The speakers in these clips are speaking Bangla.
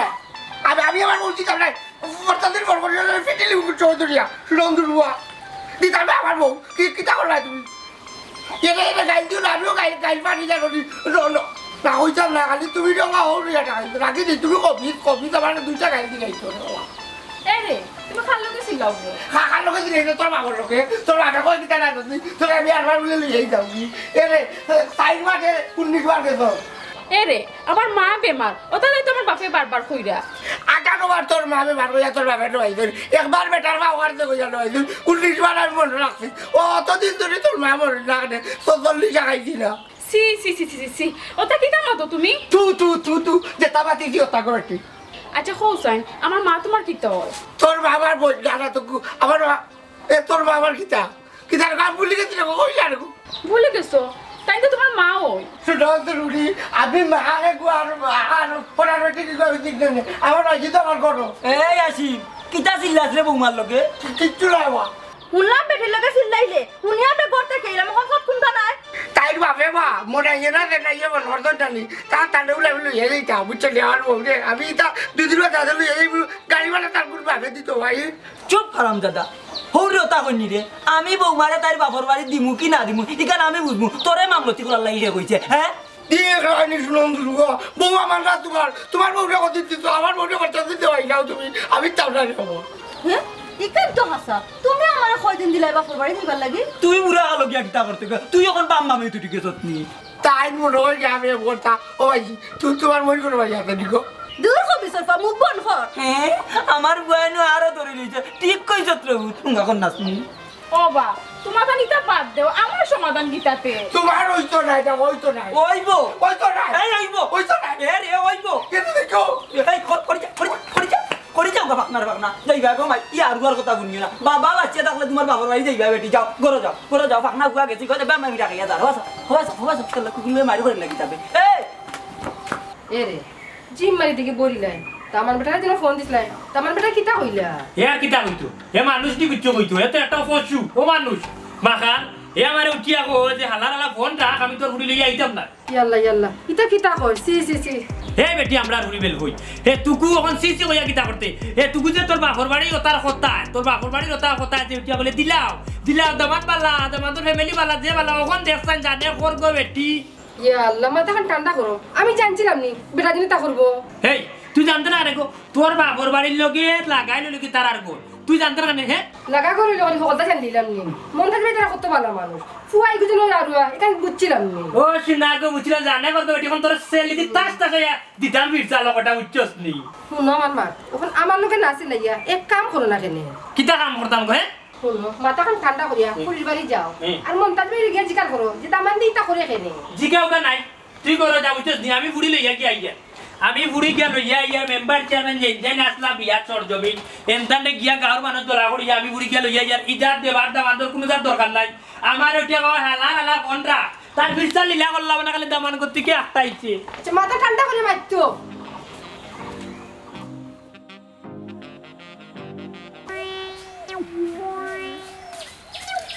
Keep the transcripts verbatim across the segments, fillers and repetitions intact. না আমি আমি আমার বলছি তাহলে প্রত্যেকদিন বলবো ফিটিলি চৌধুরীয়া সুনন্দুরুয়া দি তাহলে আমার বউ কি কি তা করলাই তুমি এটা এটা গাইল দিও না আমিও গাইল গাইল পানি যা করি না হইতা না খালি তুমি ডঙ্গা হও এটা রাখি দি তুমি কবি কবি তোমার দুইটা গাইল দি গাইছো এই রে তুমি খাল লোকে ছিলাও খা খাল লোকে দিলে তোর বাবা লোকে তোর আটা কই দিতা না তুমি তোর আমি আর বার বলে লই যাও কি এই রে সাইড মাঠে কুন্নিক মাঠে তো এরে আমার মা বেমার ওটা নাই তোমার বাপে বারবার কইরা আটানোবার তোর মা বেমার কইয়া তোর বাপে রই দই একবার বেটার মা ওয়ারতে কইয়া রই দই উনিশ বার আমি মনে রাখছি ও অতদিন ধরে তোর মা মরে লাগে চল্লিশ টাকাই দিনা সি সি সি সি সি ওটা কি দাম তো তুমি তু তু তু তু যে তাবাতি দিও তা করতি আচ্ছা হোসেন আমার মা তোমার কি তো তোর বাবার বই দাদা তো আমার এ তোর বাবার কি তা কি তার গাম ভুলে গেছিস ওই আর ভুলে গেছো তাই তো তোমার মা ওই সুনন্দুরুড়ি আমি মারে গোয়ার আর পড়ারটি কি কই ঠিক না আমার আজি তো আমার করো এই আসি কিটা চিল্লাছ রে বৌমার লগে কিচ্ছু লাইবা উনলা বেঠে লগে চিল্লাইলে উনিয়া বে করতে কইলাম হসব কুনতা নাই তাই বাপে বা মোরা এনা দে না ইয়া বলতো জানি তা তালে উলা উলা হেই তা বুঝছে আর ওরে আমি তা দুদিনও দাদলু এই গাড়ি वाला তার গুড় ভাবে দিত ভাই চুপ হারাম দাদা হউরে তা কইনি রে আমি বৌমারে তার বাপর বাড়ি দিমু কি না দিমু ইখান আমি বুঝমু তোরে মামলতি করার লাগিয়ে কইছে হ্যাঁ দিগনি সুনন্দুরু বৌমা মানরা তোমার তোমার বউরে কত দিত আমার বউরে কত দিত ভাই নাও তুমি আমি তাওরা নেব হ্যাঁ ইখান তো হাসা তুমি আমারে কয়দিন দিলাই বাপর বাড়ি নিবার লাগি তুই বুড়া আলো গিয়া কিটা করতে তুই এখন বাম মামি তুই টিকে যতনি তাই মন হই যাবে কথা ও ভাই তুই তোমার মন করে ভাই আতে দিগো দূর কবি সরফা মুখ বন্ধ কর হ্যাঁ আমার বয়ানো আরো ধরে লইছে ঠিক কইছত রে তুই এখন নাসনি ও বাবা তোমার দানিটা বাদ দাও আমার সমাধান গীতাতে তোমার হইতো না এটা হইতো না হইবো হইতো না এই হইবো হইতো না এর এ হইবো কিন্তু দেখো এই কর করি করি করি করি যাও বাবা না বাবা না যাইবা গো ভাই ই আর কথা বুনিও না বাবা বাচ্চা থাকলে তোমার বাবার বাড়ি যাইবা বেটি যাও ঘরে যাও ঘরে যাও ফাকনা গুয়া গেছি ঘরে বাবা আমি রাখিয়া যাও হস হস হস করলে কুকুলে মারি করে লাগি যাবে এই এ রে জিম্মারি দিকে বলি নাই তামান বেটার জন্য ফোন দিছ নাই তামান বেটা কিটা হইলা ইয়া কিটা হইতো এ মানুষ দি কিচ্ছু কইতো এত একটা পশু ও মানুষ মাখান এ আমারে উঠিয়া গো যে হালারালা ফোন রাখ আমি তোর উড়ি লই আইতাম না ইয়াল্লা ইয়াল্লা ইতা কিটা কই সি সি সি হে বেটি আমরা উড়ি বেল কই হে তুকু এখন সি সি কইয়া কিটা করতে এ তুকু যে তোর বাপর বাড়ি ওতার কথা তোর বাপর বাড়ি ওতা কথা যে উঠিয়া বলে দিলাও দিলাও দামাত বালা দামাত ফ্যামিলি বালা যে বালা ওখান দেখছান জানে কর গো বেটি ইয়াল্লা মাথা খান ঠান্ডা করো আমি জানছিলাম নি বেটা দিন তা করব হেই তুই জানতে না রেগো তোর বাপর বাড়ির লগে লাগাইলো লগে তার আর গো তুই জানতে না হে লাগা করে লগে হলতা জান দিলাম নি মন থাকলে তারা কত ভালো মানুষ ফুয়াই গুজন আর এটা বুঝছিলাম নি ও সিনা গো বুঝলা জানে করতে বেটি কোন তোর সেল দি তাস তাকায়া দিদাম ভিড়া লগটা উচ্চস নি শুনো আমার মা ওখানে আমার লগে নাসি লাইয়া এক কাম করো না কেনে কিটা কাম করতাম গো হে শুনো মাথা খান ঠান্ডা করিয়া পুলিশ বাড়ি যাও আর মন থাকলে গিয়া জিকার করো যে দামান দি তা করে কেনে জিকাও গা নাই তুই করো যা উচ্চস নি আমি বুড়ি লইয়া কি আইয়া আমি বুড়ি গেল ইয়া ইয়া মেম্বার চেয়ারম্যান জেন আসলা বিয়া চড়জবি এনতানে গিয়া গাওর মানুষ দলা করি আমি বুড়ি গেল ইয়া ইয়ার ইজার দেবার দামান দর কোনো দরকার নাই আমার ওটা হালা হালা বনরা তার বিচার লীলা করলা না খালি দামান করতে কি আটাইছে আচ্ছা মাথা ঠান্ডা করে মারতো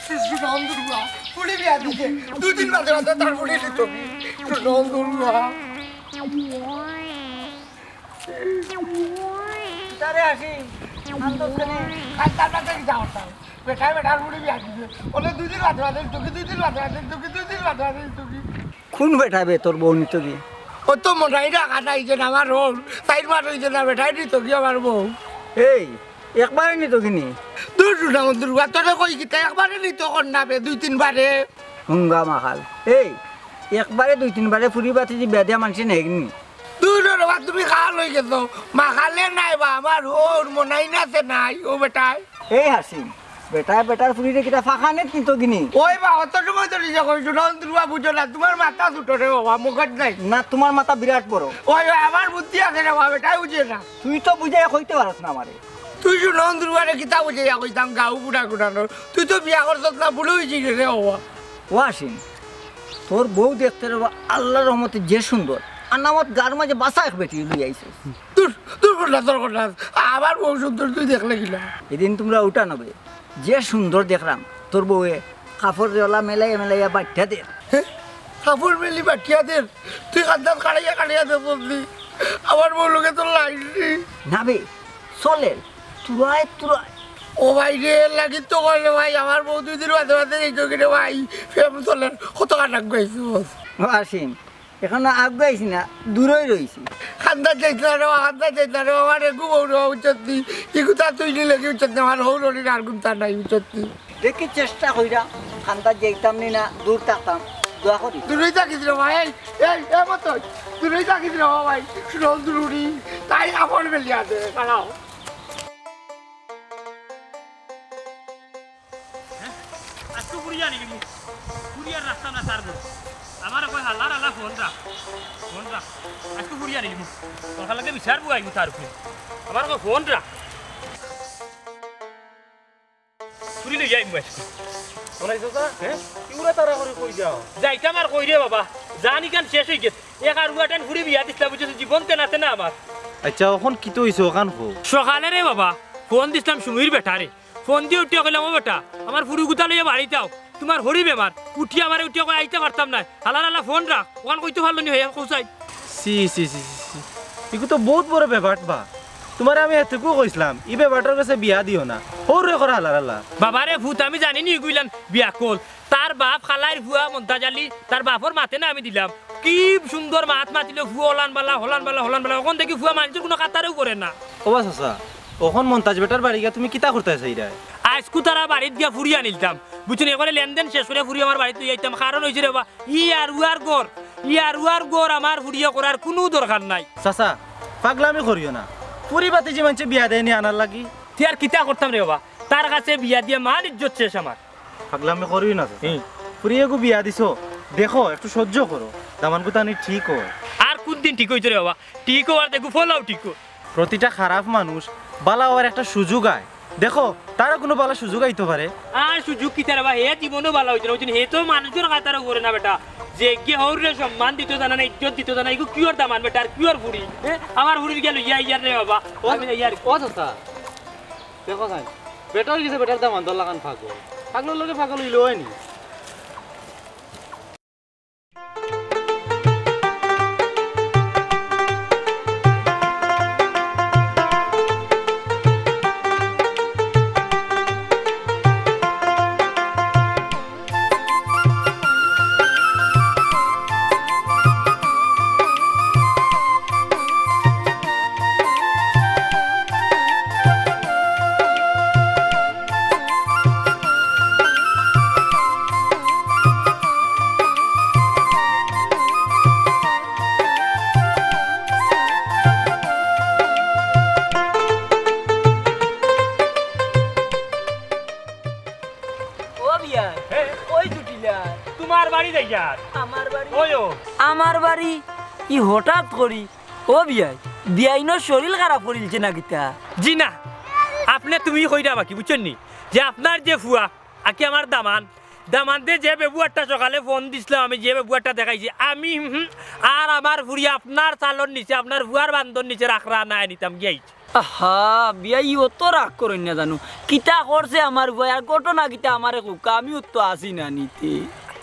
সিস্টেম অন্ধুরা পুরি বিয়া দিতে দুই দিন বাদে তার বুড়ি দিত অন্ধুরা তারে আসি আন্তসনে কাল কাটাতে যাও তা বেটা বেটা বুড়ি বিয়া দিছে ওলে দুই দিন রাত রাত দুকি দুই দিন রাত রাত দুকি দুই দিন রাত রাত দুকি কোন বেটা বে তোর বউ নিতো কি ও তো মনাই রাখা নাই যে আমার রোল সাইড মার হই যে না বেটাই নিতো কি আমার বউ এই একবার নিতো কি নি দুই দুটা দুই রাত তোরে কই কি একবার নিতো কোন না বে দুই তিন বারে হুঙ্গা মাখাল এই একবারে দুই তিন বারে পুরি বাতি দি বেদা মানছে নাই কি দুরর বাত তুমি খাল হই গেছ মা খালে নাই বা আমার ওর মনাই নাতে নাই ও বেটা এই হাসিম বেটা বেটার পুরিরে কিটা ফাঁকা নেত কিন্তু গিনি ওই বা অতটুক তো নিজে কই সুনন্দুরুয়া বুঝো না তোমার মাথা ছোট রে বাবা মুখত নাই না তোমার মাথা বিরাট বড় ওই আমার বুদ্ধি আছে রে বাবা বেটা বুঝে না তুই তো বুঝাই কইতে পারছ না আমারে তুই সুনন্দুরুয়ারে কিটা বুঝাইয়া কইতাম গাউ বুড়া গুড়ানো তুই তো বিয়া করছত না বুড়ো হইছি রে বাবা ও হাসিম তোর বউ দেখতে রে আল্লাহর রহমতে যে সুন্দর আনামত গার মাঝে বাসা এক বেটি লই আইছে দূর দূর না দূর না আবার বউ সুন্দর তুই দেখলে কি না এদিন তোমরা উঠা না বে যে সুন্দর দেখলাম তোর বউয়ে কাপড় জলা মেলাই মেলাই বাট্টা দে কাপড় মেলি বাট্টা দে তুই কাঁদা কাড়াইয়া কাড়াইয়া দে বললি আমার বউকে তো লাগছে নাবে চলেন তুরায় তুরায় ও ভাই রে লাগি তো কইলে ভাই আমার বউ দুই দিন বাদে বাদে এই কইরে ভাই ফেম চলেন কত কাটাক গাইছো আসিন এখন আগ গাইছি না দূরই রইছি খান্দা যাইতা রে খান্দা যাইতা রে আমারে গুবউর উচ্চতি কি কথা তুই নি লাগি উচ্চতি আমার হউরনি আর গুনতা নাই উচ্চতি দেখি চেষ্টা কইরা খান্দা যাইতাম নি না দূর থাকতাম দোয়া করি দূরই থাকিস রে ভাই এই এ মত দূরই থাকিস রে ভাই শুনো দূরই তাই আপন বেলি আছে কারাও হ্যাঁ আস্তে পুরিয়া নি কি পুরিয়ার রাস্তা না ছাড় দে আমার কই হালার আলা ফোনটা ফোনটা আস্তে পুরিয়া নি তো লাগে বিচার বুয়াই কি তার উপরে আমার কই ফোনটা পুরি লই যাই মুই ওলাই যাও হ্যাঁ ইউরা তারা করে কই যাও যাইতা আমার কই রে বাবা জানি কেন শেষ হই গেছে এক আর উয়াটান পুরি বিয়া দিছলা বুঝছ জীবন তে নাতে না আমার আচ্ছা এখন কি তো হইছো কান কো সকালে রে বাবা ফোন দিছলাম সুমির বেটা রে ফোন দি উঠিয়া কইলাম ও বেটা আমার পুরি গুতা লইয়া বাড়ি যাও তোমার হরি বেমার উঠিয়া আমারে উঠিয়া কই আইতা পারতাম না হালা হালা ফোন রাখ ওখান কইতো ভালো নি হই কইছাই সি সি সি ইগু তো বহুত বড় ব্যাপার বা তোমারে আমি এতকু কইছলাম ই ব্যাপারটার কাছে বিয়া দিও না ওরে করে হালা হালা বাবা রে ভূত আমি জানি নি কইলাম বিয়া কল তার বাপ খালার ভুয়া মন্তাজ আলী তার বাপর মাতে না আমি দিলাম কি সুন্দর মাতমা দিল ভুওলান বালা হলান বালা হলান বালা ওখান থেকে ভুয়া মানুষের কোনো কাতারেও করে না ও বাস আচ্ছা ওখান মন্তাজ বেটার বাড়ি গিয়া তুমি কিতা করতে চাইরা আজকু তারা বাড়ি গিয়া ফুরিয়া নিলতাম বুঝনি করে লেনদেন শেষ করে ফুরিয়া আমার বাড়িতে যাইতাম কারণ হইছে রে বাবা ই আর উয়ার গর ই আর উয়ার গর আমার ফুরিয়া করার কোনো দরকার নাই চাচা পাগলামি করিও না পুরিবাতি যে মানুষে বিয়া দেয়নি আনার লাগি তিয়ার কিতা করতাম রে বাবা তার কাছে বিয়া দিয়ে মান ইজ্জত শেষ আমার পাগলামি করিও না হ্যাঁ পুরিয়াগু বিয়া দিছো দেখো একটু সহ্য করো দামানগুতানি ঠিক হয় আর কোন দিন ঠিক হইছে রে বাবা ঠিক হয় আর দেখো ফলাও ঠিক হয় প্রতিটা খারাপ মানুষ বালা আর একটা সুযোগ আয় দেখো তারা কোনো বালা সুযোগ আইতে পারে আর সুযোগ কি তারা বা হে জীবনও বালা হইতো না ওজন হে তো মানুষের কাতারে করে না বেটা যে কি হউরে সম্মান দিত জানা না इज्जत দিত জানা ইগো কিওর দামান বেটা আর কিওর পুরি আমার পুরি গেল ইয়া ইয়ার রে বাবা আমি ইয়ার কত কথা দেখো ভাই বেটার কিছে বেটার দামান দল লাগান ফাগল ফাগল লগে ফাগল হইলো হয়নি হঠাৎ করি ও বিয়াই বিয়াইনো শরীর খারাপ করিলছে না গিতা জি না আপনি তুমি কইরা বাকি বুঝছনি যে আপনার যে ফুয়া আকি আমার দামান দামানতে যে বেবুয়াটা সকালে ফোন দিছিলাম আমি যে বেবুয়াটা দেখাইছি আমি আর আমার ফুরিয়া আপনার চালন নিচে আপনার ফুয়ার বান্ধন নিচে রাখরা না নিতাম গেই আহা বিয়াই ও তো রাগ করেন না জানো কিতা করছে আমার ফুয়া আর ঘটনা কিতা আমারে কুকা আমি তো আসি না নিতে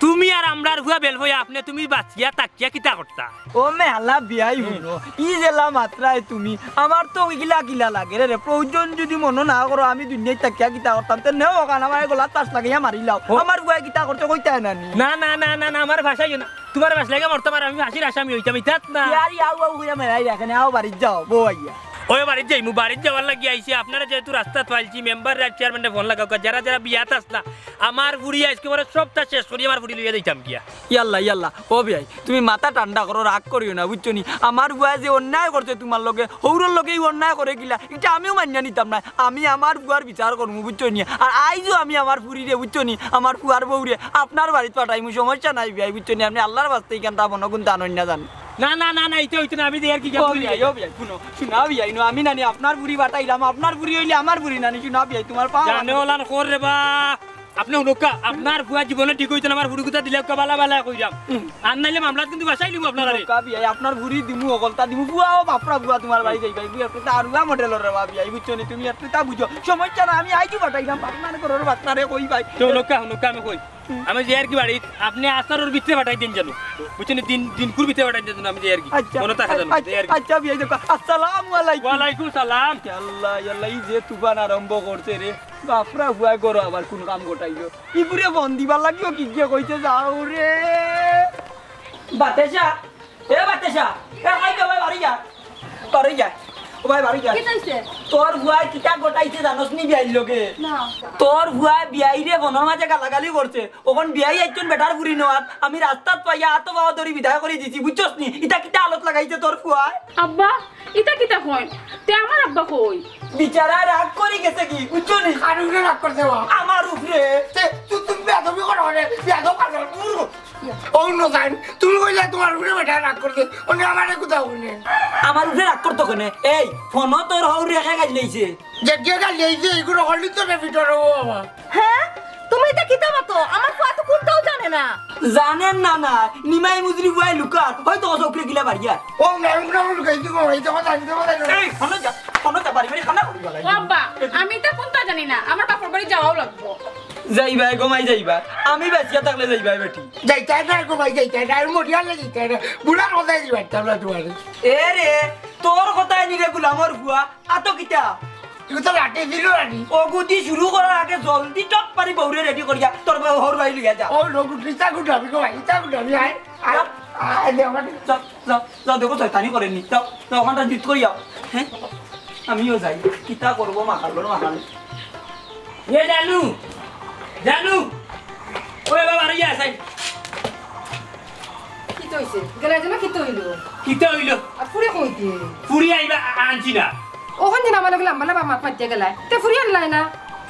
তুমি আর আমরার হুয়া বেল হইয়া আপনি তুমি বাঁচিয়া তাকিয়া কিতা করতা ও মেলা বিয়াই হলো ই জেলা মাত্রায় তুমি আমার তো গিলা গিলা লাগে রে প্রয়োজন যদি মন না করো আমি দুনিয়ায় তাকিয়া কিতা করতাম তে নেও কান আমার গলা তাস লাগিয়া মারি লাও আমার হুয়া কিতা করতে কইতা না না না না না না আমার ভাষাই না তোমার ভাষা লাগে মরতে মার আমি হাসির আসামি হইতাম ইতাত না ইয়ার ইয়াও আউ হইয়া মেলাই রাখনে আও বাড়ি যাও বউ আইয়া ওই বাড়ি যাই মু বাড়ি যাওয়ার লাগি আইছি আপনারা যেহেতু রাস্তা পাইছি মেম্বার আর চেয়ারম্যানে ফোন লাগাও যারা যারা বিয়াত আসলা আমার বুড়ি আজকে পরে সবটা শেষ করি আমার বুড়ি লইয়া যাইতাম গিয়া ইয়াল্লা ইয়াল্লা ও ভাই তুমি মাথা ঠান্ডা করো রাগ করিও না বুঝছনি আমার বুয়া যে অন্যায় করছে তোমার লগে হৌরর লগেই অন্যায় করে গিলা এটা আমিও মানিয়া নিতাম না আমি আমার বুয়ার বিচার করবো বুঝছনি আর আইজও আমি আমার বুড়িরে বুঝছনি আমার বুয়ার বউরে আপনার বাড়িতে পাঠাইমু সমস্যা নাই ভাই বুঝছনি আপনি আল্লাহর বাস্তে কেন তা মনে কোন জানেন না জান না না না না এটা হইতো না আমি দেয়ার কি যাব বলি আইও ভাই শুনো শুনা ভাই নো আমি নানি আপনার বুড়ি বাটাইলাম আপনার বুড়ি হইলে আমার বুড়ি নানি শুনা ভাই তোমার পা জানে ওলান কর রে বা আপনি হুনকা আপনার বুয়া জীবনে ঠিক হইতো না আমার বুড়ি কথা দিলে কবালা বালা কই যাব আর নাইলে মামলা কিন্তু বাসাই লিমু আপনার আরে কা ভাই আপনার বুড়ি দিমু অগলতা দিমু বুয়া ও বাপরা বুয়া তোমার বাড়ি যাই ভাই বুয়া আপনি তো আরুয়া মডেল রে বা ভাই বুঝছনি তুমি এত তা বুঝো সমস্যা না আমি আইকি বাটাইলাম আপনার করর বাতনারে কই ভাই তো লোকা হুনকা আমি কই আমি জেয়ার কি বাড়ি আপনি আসারর ভিতরে পাঠাই দেন জানো বুঝছেন দিন দিন কুর ভিতরে পাঠাই দেন আমি জেয়ার কি মনে টাকা জানো আচ্ছা ভাই দেখো আসসালামু আলাইকুম ওয়া আলাইকুম সালাম আল্লাহ আল্লাহ এই যে তুফান আরম্ভ করছে রে বাপরা হুয়া করো আবার কোন কাম গোটাইলো কি পুরে বন্দিবা লাগিও কি গিয়ে কইতে যাও রে বাতেশা এ বাতেশা এ হাই কে ভাই বাড়ি যা করে যা ভাই বাড়ি যা কি কইছে তোর হুয়া কিটা গোটাইছে জানোস নি বিয়াই লগে না তোর হুয়া বিয়াই রে বনর মাঝে গালাগালি করছে ওখন বিয়াই একজন বেটার পুরি নওয়াত আমি রাস্তাত পাইয়া আতো বাবা দড়ি বিদায় করে দিছি বুঝছস নি ইটা কিটা আলোত লাগাইছে তোর হুয়া আব্বা ইটা কিটা কই তে আমার আব্বা কই বিচারা রাগ করে গেছে কি বুঝছস নি আর উড়ে রাগ করছে ও আমার উপরে তে তুই তুমি বেদবি করনে বেদব কাজল দূর ওন না জান তুমি কইলা তোমার উপরে বেটা রাগ করছে ওনে আমারে কথা কইনে আমার উপরে রাগ করতে কইনে এই ফোনও তোর হউরে কে গাইলেইছে জেগে গাইলেইছে এগুলো হলি তো রে ভিতর ও বাবা হ্যাঁ তুমি এটা কিতা মত আমার কোয়া তো কোনটাও জানে না জানেন না না নিমাই মুজরি বুয়াই লুকা হয়তো ওসপরে গিলা বাড়িয়া ও না না লুকাইতে কই হইতো কথা জানতে পারে এই ফোনও যা ফোনও তা বাড়ি বাড়ি খানা করি গলাই বাবা আমি এটা কোনটা জানি না আমার বাপর বাড়ি যাওয়াও লাগবো যাইবা গোমাই যাইবা আমি বাসিয়া থাকলে যাইবা বেটি যাইতা না গোমাই যাইতা না মোটিয়া লাগিতা না বুড়া কথা যাইবা তোমরা দুয়ারে এ রে তোর কথাই নিরে গোলামর বুয়া আতো কিটা তুই তো রাতে দিল রানি ও গুদি শুরু করার আগে জলদি টপ পারি বউরে রেডি করিয়া তোর বউ হর ভাই লিয়া যা ও রগুটি চা গুটা আমি গোমাই চা গুটা আমি আই আই দে আমার চল চল চল দেখো শয়তানি করে নি চল চল ওখানটা জিত করিয়া হ্যাঁ আমিও যাই কিটা করব মাখাল বড় মাখাল এ জানু জানু ওরে বাবা রিয়া সাই কি তোইছে গলা জানা কি তোইলো কি তোইলো আর পুরি কইতে পুরি আইবা আনজিনা ওখান দিনা মানে গলা মানে বাবা পাত গলা তে পুরি আনলাই না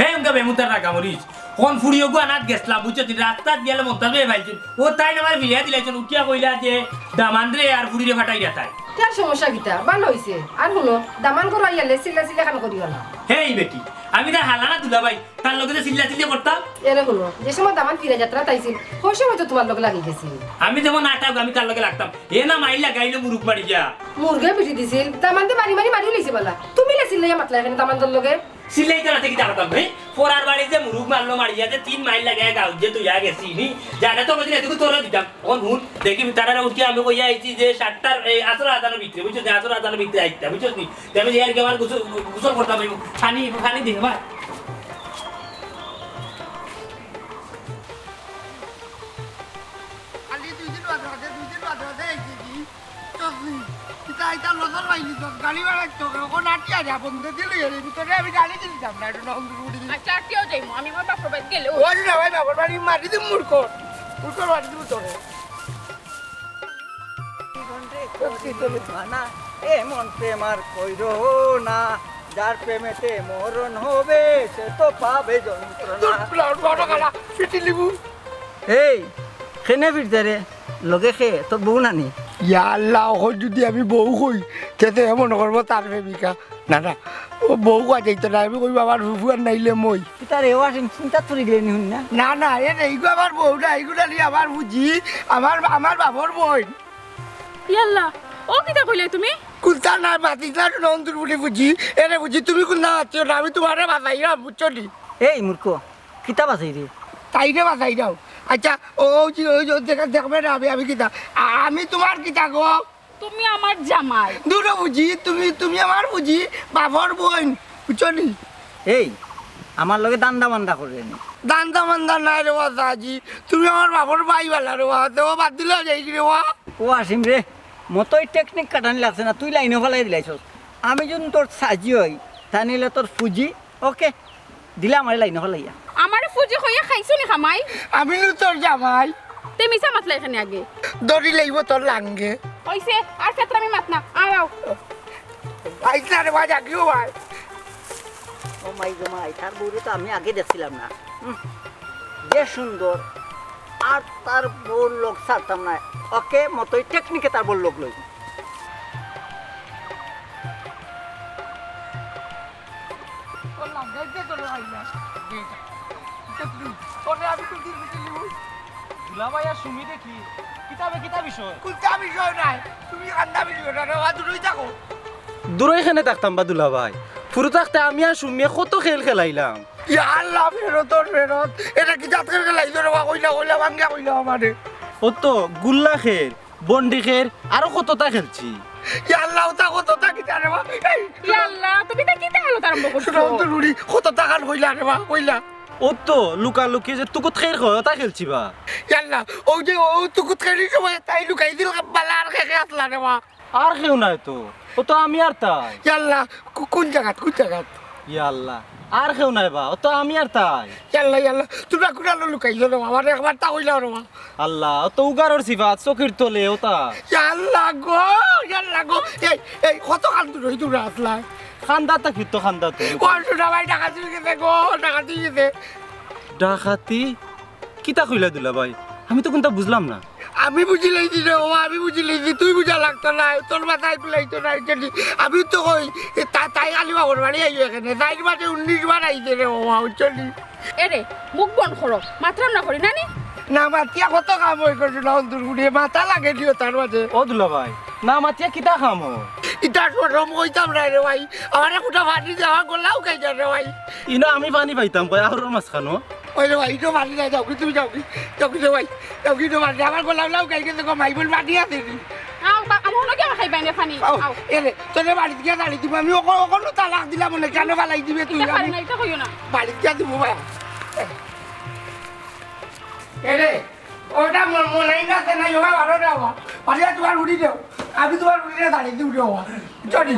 হে আমগা বে মুতার রাগা মরিস কোন পুরিও গো আনাত গেছলা বুঝতি রাস্তা গেলে মতলবে ভাইছি ও তাই না আমার বিয়া দিলাইছেন উকিয়া কইলা যে দামানরে আর পুরি রে ফাটাই রাতাই তার সমস্যা কিটা ভালো হইছে আর হলো দামান করাইয়া লেসিলা সিলা খান করিও না হেই বেটি আমি না হালানা দুলা ভাই তার লগে সিলা সিলা করতাম এরে হলো যে সময় দামান ফিরে যাত্রা তাইছিল হইছে হয়তো তোমার লগে লাগি গেছিল আমি যেমন আটা আমি তার লগে লাগতাম এ না মাইল লাগাইলো মুরুক মারি যা মুরগে পিটি দিছিল দামান দে মারি মারি মারি লইছে বলা তুমি লেসিলা ইয়া মাতলা কেন দামান দল লগে সিলাই করাতে কি জানতাম ভাই ফোরার বাড়ি যে মুরুক মারলো মারিয়া যে তিন মাইল লাগায় গাও যে তুই আগে চিনি জানা তো বুঝিনা তুই তোরা দিতাম কোন ভুল দেখি তারারে উঠি আমি কইয়া আইছি যে সাতটার এই আসর আদানের ভিতরে বুঝছো যে আসর আদানের ভিতরে আইতা বুঝছস নি আমি ইয়ার কে আমার গুসল গুসল করতাম পানি পানি দিই ভাই আলি দুই দিন আগে আগে দুই দিন আগে দেখি কি তো আইতা নজর রাইলি তো গালি বাড়াই তো কোন আটিয়া যা বন্ধ দিলি এর ভিতরে আমি গালি দিতাম না এটা নং উড়ি দিই আচ্ছা আটিও যাইমু আমি আমার বাপর বাড়ি গেলে ওই না ভাই বাপর বাড়ি মারি দি মূর্খ মূর্খ বাড়ি দিব তোরে কি ঘন্টে কই তুমি জানা এ মন প্রেম আর কইরো না যার প্রেমেতে মরণ হবে সে তো পাবে যন্ত্রণা ব্লাড বড় গলা ফিটি লিবু এই কেনে ভিতরে লগে খে তো বউ নানি ইয়া আল্লাহ ও যদি আমি বউ কই তেতে এমন করব তার প্রেমিকা না না ও বউ কই যাইতো না আমি কই বাবার ফুফুয়ার নাইলে মই তার এও আসেন চিন্তা তুরি গলে নি না না না এ এইগো আমার বউ না এইগো লি আমার বুঝি আমার আমার বাবার বই ইয়াল্লাহ ও কিটা কইলে তুমি কুলতা না মাটিলা নন্দুর বুড়ি বুঝি এরে বুঝি তুমি কোন না আছো না আমি তোমারে বাঁচাইরা বুঝছনি এই মূর্খ কিটা বাঁচাই রে তাইরে বাঁচাই দাও আচ্ছা ও জি ওই যে দেখবে না আমি আমি কিটা আমি তোমার কিটা গো তুমি আমার জামাই দুটো বুঝি তুমি তুমি আমার বুঝি বাবার বোন বুঝছনি এই আমার লগে দান্দা বান্দা করে নি দান্দা বান্দা নাই রে বাজাজি তুমি আমার বাবার ভাই বালা রে ও তো বাদ দিলা যাই রে ও ও আসিম রে মতই টেকনিক কাটানি লাগছে না তুই লাইনে ফেলাই দিলাইছস আমি যখন তোর সাজি হই তা নিলে তোর ফুজি ওকে দিলা আমার লাইনে ফেলাইয়া আমার ফুজি হইয়া খাইছো নি খামাই আমি নু তোর জামাই তে মিছা মাতলা এখানে আগে দড়ি লইব তোর লাঙ্গে কইছে আর ক্ষেত্র আমি মাত না আও আইছলা রে বাজা কিউ ভাই ও মাই জামাই তার বুড়ি তো আমি আগে দেখছিলাম না যে সুন্দর আর তার বল লোক সারতাম না ওকে মতই টেকনিকে তার বল লোক লই বললাম দেখতে তো লই না তোরে আমি তো দিন দিলিও দুলাভাইয়া সুমি দেখি কিতাবে কিতা বিষয় কুলতা বিষয় নাই তুমি কান্দা বিষয় না ও দূরই থাকো দূরই খানে থাকতাম বা দুলাভাই পুরো থাকতে আমি আর সুমি কত খেল খেলাইলাম Ya Allah, ferotor ferot. Eta ki jatker gelai dor wa koila koila banga koila amare. Oto gulla kher, bondi kher, aro kotota kherchi. Ya Allah, ota kotota ki tare ba. Ya Allah, tumi ta ki talo tarambo korcho. Ota ruri kotota kan koila re ba koila. Oto luka luki je tukut kher kota kherchi ba. Ya Allah, oje o tukut kher ki ba tai lukai dil balar ke khat la re ba. Ar kheu na to. Oto ami ar ta. Ya Allah, kun jagat kun jagat. Ya Allah. আর কেউ নাই বা ও তো আমি আর তাই আল্লাহ আল্লাহ তোরা কোনাল লুকাইছো না আমারে একবার তা কইলাও না আল্লাহ ও তো উগারর সিফাত চকির তলে ও তা আল্লাহ গো আল্লাহ গো এই এই কত কাল ধরে তোরা আসলা খান্দাতা কি তো খান্দাতে কোন সোনা ভাই টাকা দিবি কে গো টাকা দিবি কে ডাকাতি কি তা কইলা দিলা ভাই আমি তো কোনটা বুঝলাম না আমি বুঝিলাই দিলে ও আমি বুঝিলাই দি তুই বুঝা লাগতো না তোর মাথায় বুঝাইতো না যদি আমি তো কই তাই খালি বাবর বাড়ি আইও এখানে তাই মাঝে উনিশ বার আইতে রে ও চলি এরে মুখ বন্ধ করো মাত্রাম না করি নানি না মাতিয়া কত কাম হই করছ না দূর উড়িয়ে মাথা লাগে দিও তার মাঝে ও দুলা ভাই না মাতিয়া কিটা কাম ও ইটা রম কইতাম না রে ভাই আমারে কুটা ভাটি যাওয়া গোলাও খাই যা রে ভাই ইনো আমি পানি পাইতাম কই আর মাছ খানো ওই রে ভাই তো মাটি না যাও তুমি যাও যাও কি রে ভাই যাও কি তো মাটি আমার গোলাও লাও খাই কিন্তু মাইবল মাটি আছে আও বা আমো না কেন খাইবা না পানি আও এরে তোরে বাড়ি গিয়া দাঁড়ি দিবা আমি ওকো ওকো তালাক দিলাম না কেন বালাই দিবে তুই আমি না এটা কইও না বাড়ি গিয়া দিব ভাই এরে ওটা মন মলাই না তে না ইবা ভালো না বাবা বাড়ি তোমার উড়ি দাও আমি তোমার উড়ি না দাঁড়ি দিউ দাও চড়ি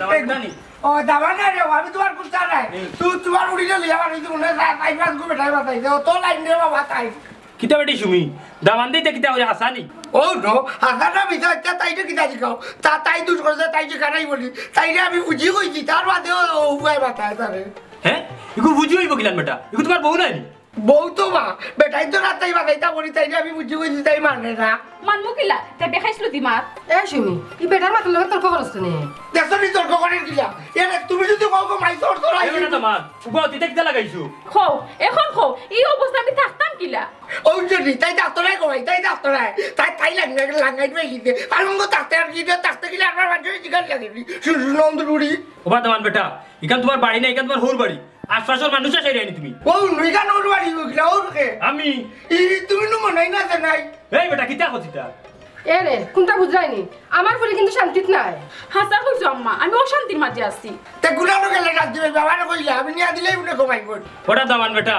দাঁড়ি দাঁড়ি ও দাবা না রে আমি তোমার কুস্তা নাই তুই তোমার উড়ি না লিয়া বাড়ি দিউ না তাই পাঁচ গো বেটাই বাতাই দাও তো লাইন রে বাবা তাই kita beti Sumi, dawan dite kita udah asani. Oh no, asana bisa aja tadi kita juga. Tadi itu juga tadi karena ini beli. Tadi kami uji kok itu taruh ada ubai batai tadi. Heh? Iku uji ibu kilan beta. Iku tuh kan bau nani? Bau tuh mah. Beta itu ratai batai tahu ini tadi kami uji kok itu tadi mana na? Manmu kilan. Tapi kayak selu dimat. Eh Sumi, ini beta mah terlalu terkokoros tuh nih. Dasar ini terkokorin kilan. Ya, tuh itu tuh kau kemarin sor sor aja. Iya nama. Gua tidak kita lagi itu. Kau, eh kau, iyo bos tapi taktam kilan. Oh jadi, tadi takto lagi kau, tadi takto lagi, tadi tadi langgan langgan itu lagi. Kalau nggak takto lagi, dia takto lagi langgan macam itu juga lagi. Suruh nonton dulu. Obat teman beta, ikan tuar bari na ikan tuar hor bari. Asal-asal manusia saya ini tumi. Oh, ikan hor bari juga hor ke? Ami. Ini tumi nomor naik nasi naik. Hei beta kita kau kita. Ere, kunta bujai nih. Amar boleh kintu shantit naik. Hasar kau jomma, ami orang shantir macam asli. Teguran orang lagi jadi bawa orang kau ini ada lagi punya kau main board. Obat teman beta.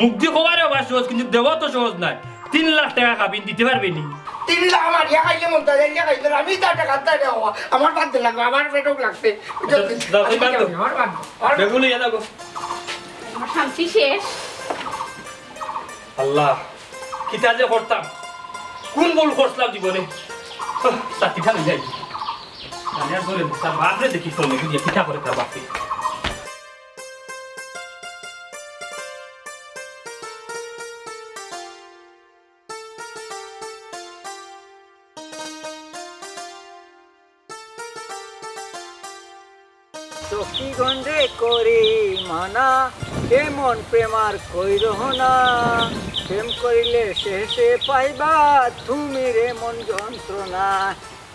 মুক্তি কবারে বাসোস কিন্তু দেবো তো সহজ নাই তিন লাখ টাকা খাবি দিতে পারবে নি তিন লাখ আমার ইয়া খাইলে মনটা জানিয়া খাইতো আমি তো টাকা দাও দাও আমার বাদ লাগবে আমার পেটও লাগবে দশই বাদ দাও আমার বাদ আর বেগুলো ইয়া দাও আমার শান্তি শেষ আল্লাহ কিটা যে করতাম কোন বল করছলাম জীবনে সাথী খালি যাই জানিয়া ধরে সব বাপরে দেখি ফোনে গিয়ে পিঠা করে তা বাপি চকি গন্ধে করি মানা এমন প্রেমার কইরো না প্রেম করিলে শেষে পাইবা তুমি রে মন যন্ত্রণা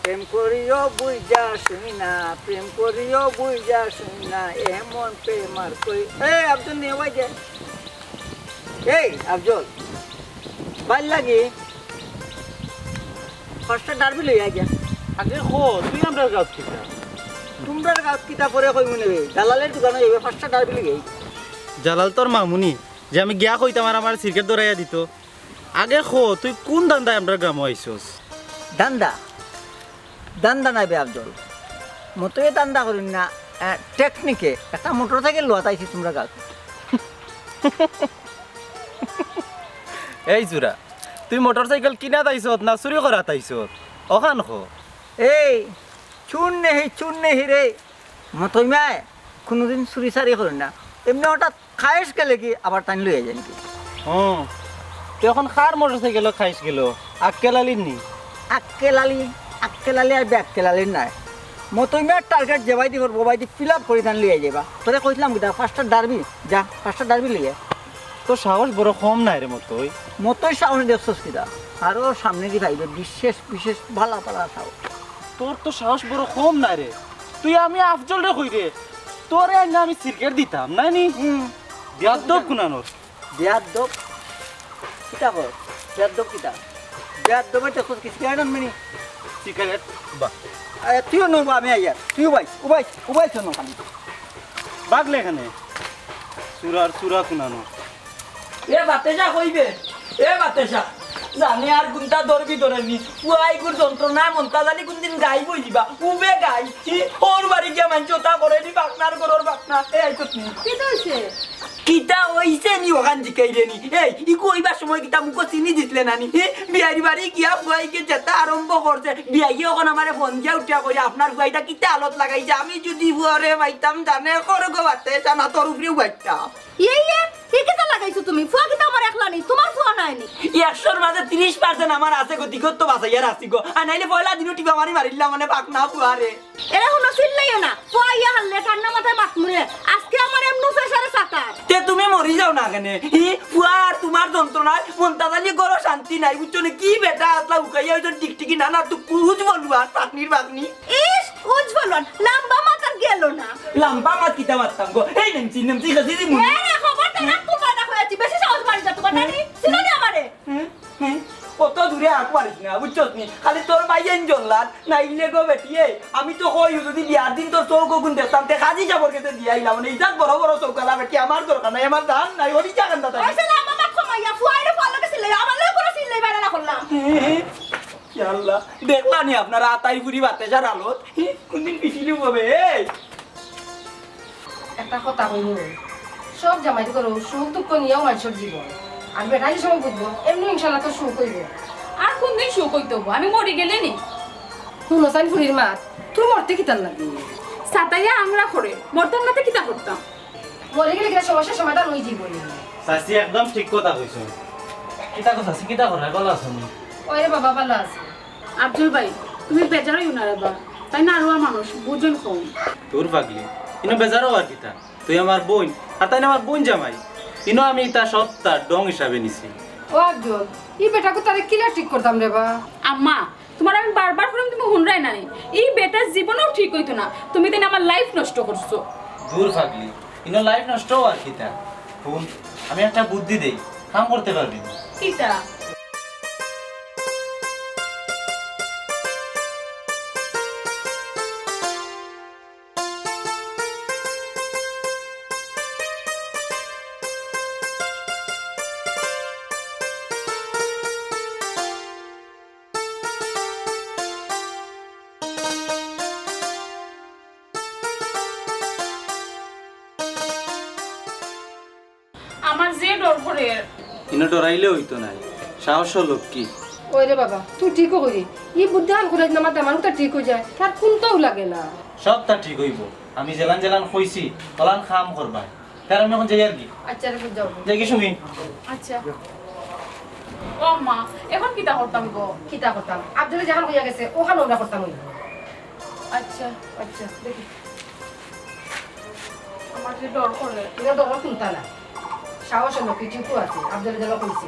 প্রেম করিও বুঝা শুনি না প্রেম করিও বুঝা শুনি না এমন প্রেমার কই এই আব্দুল নিয়ে ওই যে এই আব্দুল ভাল লাগে ফার্স্ট ডারবি লই আগে আগে খো তুই আমরা গাও ঠিক না তোমরার গাছ কিটা পরে কই মনে বে জালালের দোকানে যাইবে পাঁচটা ডাল বিলি গই জালাল তোর মামুনি যে আমি গিয়া কইতাম আর আমার সিরকেট ধরাইয়া দিত আগে খো তুই কোন দান্দায় আমরার গ্রামে আইছস দান্দা দান্দা নাই বে আব্দুল মতই দান্দা করিন না টেকনিকে একটা মোটরসাইকেল লওয়াতাইছি তোমরা গাছ এই জুরা তুই মোটরসাইকেল কিনা দাইছস না চুরি করাতাইছস ওখান খো এই চুননে হি চুননে হি রে মতইমা কোনদিন চুরি সারি করেন না এমনি হঠাৎ খায়েশ গেলে কি আবার টান লইয়া যান কি ও তখন খার মোটরসাইকেল খায়েশ গেল আক্কেলালির নি আক্কেলালি আক্কেলালি আর ব্যাক্কেলালির নাই মতইমা টার্গেট জবাই দি করব বাইদি ফিলআপ করে টান লইয়া যাবা তোরে কইলাম কি দা ফার্স্টটা ডারবি যা ফার্স্টটা ডারবি লইয়া তো সাহস বড় কম নাই রে মতই মতই সাহস দেখছস কি দা আর ও সামনে দি ভাইবে বিশেষ বিশেষ ভালা পালা সাহস তোর তো সাহস বড় কম না রে তুই আমি আফজল রে কই রে তোরে আমি সিরকেট দিতাম নানি biadab kunanor biadab kita kok biadab kita biadab itu khusus kisiran meni sigaret ba eh tuh nol ba me yaar tuh bhai ubai ubai chono khani bagle khane surar sura kunanor ye bate ja hoibe ye bate ja জানি আর গুনতা দরবি দরনি পুয়াই গুর যন্ত্রণা মনতা জানি কোন দিন গাইব হইবা উবে গাইছি ওর বাড়ি গে মানচতা করেনি বাকনার গরর বাকনা এই আইতনি কিটা হইছে কিটা হইছে নি ওখান দিকেইরেনি এই ই কইবা সময় কিটা মুকো চিনি দিতলে নানি বিয়ারি বাড়ি গিয়া পুয়াই কে যেতা আরম্ভ করছে বিয়াই ওখানে আমারে ফোন দিয়া উঠিয়া কই আপনার গুয়াইটা কিটা আলত লাগাইছে আমি যদি পুয়ারে মাইতাম জানে করগো বাতে জানা তোর উপরে উবাইতা ইয়া ইয়া কি কিটা লাগাইছো তুমি পুয়া কিটা আমার একলা নি তোমার পুয়া নাই নি একশোর মাঝে ত্রিশ পার্সেন্ট আমার আছে গতিগত বাসা ইয়া রাসি গো আর নাইলে পয়লা দিন টিবা মারি মারিলা মানে পাক না পুয়ারে এরা হনো চিল্লাইও না পুয়া ইয়া হলে ঠান্ডা মাথায় মাছ মুরে আজকে আমার এমনো প্রেসারে ছাতা তে তুমি মরি যাও না কেন ই পুয়া তোমার যন্ত্রণা মনটা জানি গরো শান্তি নাই বুঝছো না কি বেটা আসলা উকাইয়া ওজন টিকটিকি না না তুই কুজ বলু আর পাকনির বাগনি ইস কুজ বলন লম্বা মাথা গেল না লম্বা মাথা কিটা মারতাম গো এই নেমছি নেমছি গজিদি মুনি এ রে খবর না কুবা না হয়েছি বেশি সাহস মারি যা তোমার নানি চিনানি আমারে হ্যাঁ কত দূরে আকবারিস না বুঝছনি খালি তোর ভাইয়ের জল্লাদ নাইলে গো বেটিয়ে আমি তো কই যদি বিয়ার দিন তো চৌকগুন দিতাম তে কাজী যাবর কেতে দিয়াইলাম না ইজাত বড় বড় চৌকালা বেটি আমার দরকার নাই আমার দান নাই ওই জাগান দাদা আসলে আমা মাখো মাইয়া ফুয়াইরে ফলো কেছিল আমার লই করে সিলাই বাইরালা করলাম ই আল্লাহ দেখলানি আপনারা আতাই পুরি বাতে যা আলোত কোন দিন পিছিলু হবে এই একটা কথা হইলো সব জামাই করো সুখ দুঃখ নিয়াও মানুষের জীবন আমি বেটাই সময় বুঝবো এমনি ইনশাআল্লাহ তো সুখ হইব আর কোন দিন সুখ হইতো আমি মরে গেলেনি শুনো সাইফুরির মা তুই মরতে কি তার লাগি সাতাইয়া আমরা করে মরতাম না তে কি তা করতাম মরে গেলে কি সমস্যা সমাধান হই যাইব সাসি একদম ঠিক কথা কইছো কি তা কথা কি তা করে বলা শুনি ওরে বাবা ভালো আছে আব্দুল ভাই তুমি বেজার হইও না রে বাবা তাই না আরো মানুষ বুঝুন কম তোর ভাগলি ইনো বেজার হওয়ার কি তা তুই আমার বোন আর তাই না আমার বোন জামাই ইনো আমি তা সত্তা ডং হিসাবে নিছি ও আব্দুল ই বেটা কো তারে কিলা ঠিক করতাম রে বা আম্মা তোমার আমি বারবার কইলাম তুমি হুনরাই না নি ই বেটা জীবনও ঠিক হইতো না তুমি দিন আমার লাইফ নষ্ট করছো দূর ভাগলি ইনো লাইফ নষ্ট আর কিতা হুন আমি একটা বুদ্ধি দেই কাম করতে পারবি কিতা ইনো ডরাইলে হইতো না সাহস লোক কি ওরে বাবা তুই ঠিক কইরি ই বুদ্ধান কইরা না মাথা মানুষটা ঠিক হই যায় তার কোন তাও লাগে না সবটা ঠিক হইব আমি জেলান জেলান কইছি তলান খাম করবা তার আমি এখন যাই আর কি আচ্ছা রে যাও দেখি সুমি আচ্ছা ও মা এখন কিটা করতাম গো কিটা করতাম আব্দুল জাহান কইয়া গেছে ওখানে ওরা করতাম হই আচ্ছা আচ্ছা দেখি আমার যে ডর করে ইনো ডর কোনটা না সাহস লোক কি ঠিক আছে আব্দুল জালাল কইছে বদলো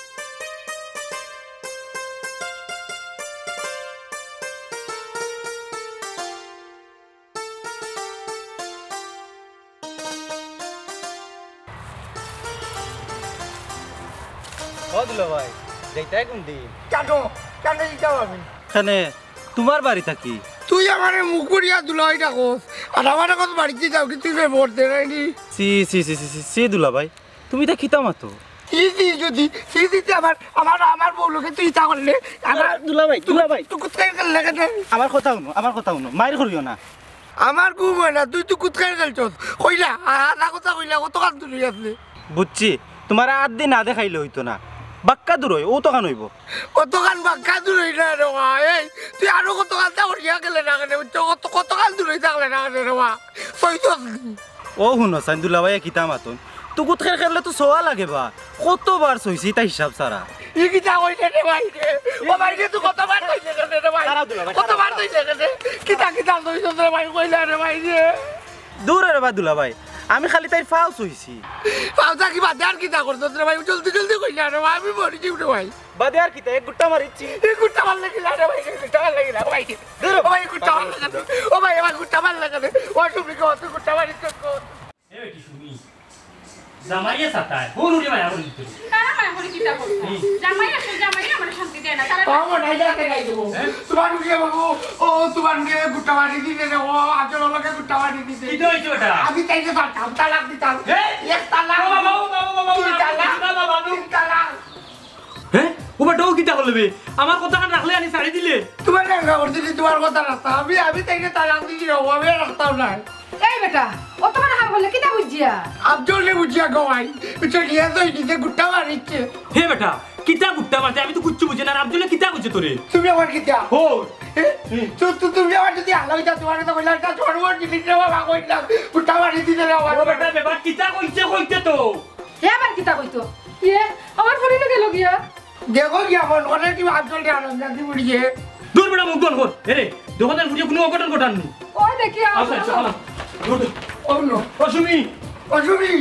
ভাই যাইতা কোন দিন কাটো কানে যাও আমি খানে তোমার বাড়ি থাকি তুই আমারে মুকুরিয়া দুলাইটা কস আর আমারে কত বাড়িতে যাও কি তুই ভোট দে রাইনি সি সি সি সি সি দুলা ভাই তুমি তা খিতা মতো ই দি যদি সি দিতে আমার আমার আমার বউলোকে তুই তা করলে আমার দুলা ভাই দুলা ভাই তুই কুতকাই লাগে না আমার কথা শুনো আমার কথা শুনো মাইর করিও না আমার গুম না তুই তুই কুতকাই চলছস কইলা আর না কথা কইলা কত কাজ তুই আসলে বুঝছি তোমার আট দিন না দেখাইলে হইতো না বাক্কা দূর হই ও তো কান হইব ও তো কান বাক্কা দূর হই না রে মা এই তুই আর কত কাল দা ওরিয়া গেলে না কেন কত কত কাল দূর হই থাকলে না রে মা সইতো ও হুনো সাইদুল্লাহ ভাই কিতা মাতন তুই কত খের খেললে তো সোয়া লাগে বা কতবার সইছি তা হিসাব সারা ই কিতা কইলে রে ভাই ও ভাই তুই কতবার কইলে রে ভাই কতবার কইলে রে কিতা কিতা কইছ রে ভাই কইলা রে ভাই দূর রে বাদুল্লাহ ভাই আমি খালি তাই ফাউস হইছি। ফাউস কি বাদে আর কিটা করছস রে ভাই? জলদি জলদি কই না রে ভাই, আমি মরি যাই রে ভাই। বাদে আর কিটা এক গুটা মারিছি, এক গুটা মারলে কি লাগা ভাই? গুটা লাগা ভাই, ধরো ভাই গুটা লাগা। ও ভাই আমার গুটা লাগা দে, ও তুমি কত গুটা মারিছ কো? এ বেটি শুনি, জামাইয়া সাতায় হুরু রে ভাই, হুরু তারা ভাই হুরু কিটা করছ? জামাইয়া সে জামাইয়া আমার শান্তি দেয় না, তারা ও নাই যাতে গাই দেব। তোমার কে বাবু, ও তোমার কে গুটা মারি দিতে রে, ও আজল লগে গুটা মারি দিতে। কি হইছে ওটা? আমি তাইকে ফাটাম তালাক দিতাম। এ এক তালাক বাবা বাবা তুই তালাক বাবা বানু তালাক। হ্যাঁ ও বড় কিটা করবে? আমার কথা কান রাখলে আনি ছাড়ি দিলে। তোমার কে খবর দিলি তোমার কথা রাখতা, আমি আমি তাইকে তালাক দিছি রে, ও আমি রাখতাম না। এই বেটা ও তোমার হাম বলে কিটা বুঝিয়া? আব্দুল নে বুঝিয়া গওয়াই, তুই কি এসে দিতে গুটা মারিছে? হে বেটা কিটা গুটা মারতে? আমি তো কিচ্ছু বুঝি না। আব্দুল কিটা বুঝে তোরে? তুমি আমার কিটা হো তো তো তুমি আমার যদি আলাদা যা তোমার কথা কইলা, তা ছড়বো দিলি রে বাবা কইলা গুটা মারি দিলে রে। ও বেটা বেবা কিটা কইছে কইতে তো? হে আমার কিটা কইতো? এ আমার ফোনে গেল গিয়া দেখো কি আমার ওরে কি আব্দুল রে আনন্দ দি বুড়িয়ে দূর বেটা মুখ বন্ধ কর। এরে দোকানের বুড়িয়ে কোনো অঘটন ঘটাননি। ওই দেখি আচ্ছা চল ওরে ওনো ও সুমি, ও সুমি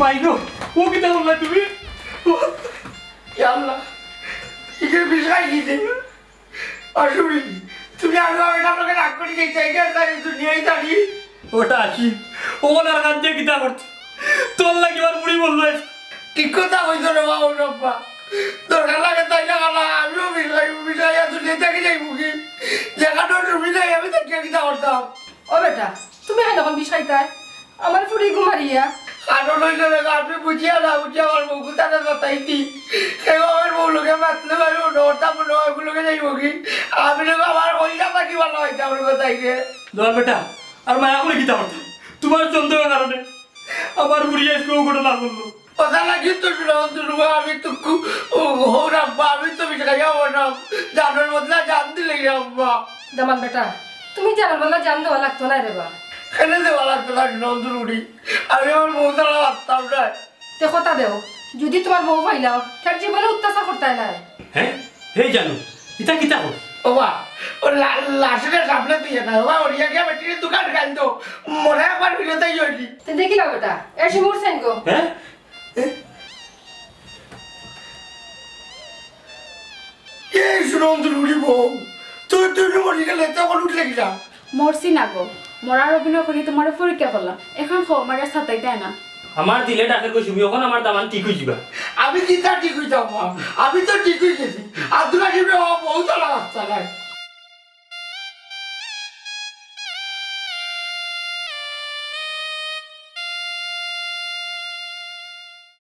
মাইনো ও কি দাও না তুমি? ইয়া আল্লাহ ইকে বিশাই দিতে। ও সুমি তুমি আলো এটা আমাকে রাগ করে দিই জায়গা তাই দুনিয়াই দাঁড়ি। ওটা আসি ওনার কাছে কিটা করতে তোর লাগিবার বুড়ি বললো ঠিক কথা কইছো রে বাবা। ওরব্বা তোর লাগে তাই না গালা, আমিও বিলাই বিলাই দুনিয়া থেকে যাই মুকি জায়গাটা বিলাই আমি তো কিটা করতাম। ও বেটা তুমি হ্যাঁ যখন বিষয় তাই আমার পুরি ঘুমারিয়া কারণ হইলো রে আপনি বুঝিয়া না বুঝিয়া আমার মুকুতা না তাইতি কেউ আমার বউলোকে মাতলে ভাই ওটা মনে হয় ওগুলোকে যাই মুকি আমি লোক আমার ওই কথা কি বলা হইতে আমার কথাইকে ধর বেটা আর মায়া করে কিটা করতাম তোমার চন্দ্রের কারণে আমার বুড়িয়া কেউ ঘটে না করলো। কথা লাগি তো শুনে আমি তো হোর আব্বা আমি তো বিষয় হলাম জানোর বদলা জান দিলে আব্বা। দামান বেটা তুমি জানোর বদলা জান দেওয়া লাগতো না রে বা, কেন দেওয়া লাগতো না? নন্দুর উড়ি আমি আমার বউটা লাগতাম না। তে কথা দেও যদি তোমার বউ পাইলাও তার জীবনে অত্যাচার করতে না। হ্যাঁ হে জানো এটা কিটা হল? ওবা ও লাশটা সামনে দিয়ে না ওবা ওরিয়া কে বেটির দোকান গাইল তো মনে একবার ভিডিওতেই হইলি তে দেখি না বেটা এসে মুরছেন গো। হ্যাঁ মরছি না গো, মরার অভিনয় করি তোমার পরীক্ষা করলাম এখন মারা ছাতাই দেয় না আমার দিলে ডাকে কই সুমি ওখানে আমার দামান ঠিক হই যাবা। আমি কিটা ঠিক হই যাব? আমি তো ঠিক হই গেছি। আর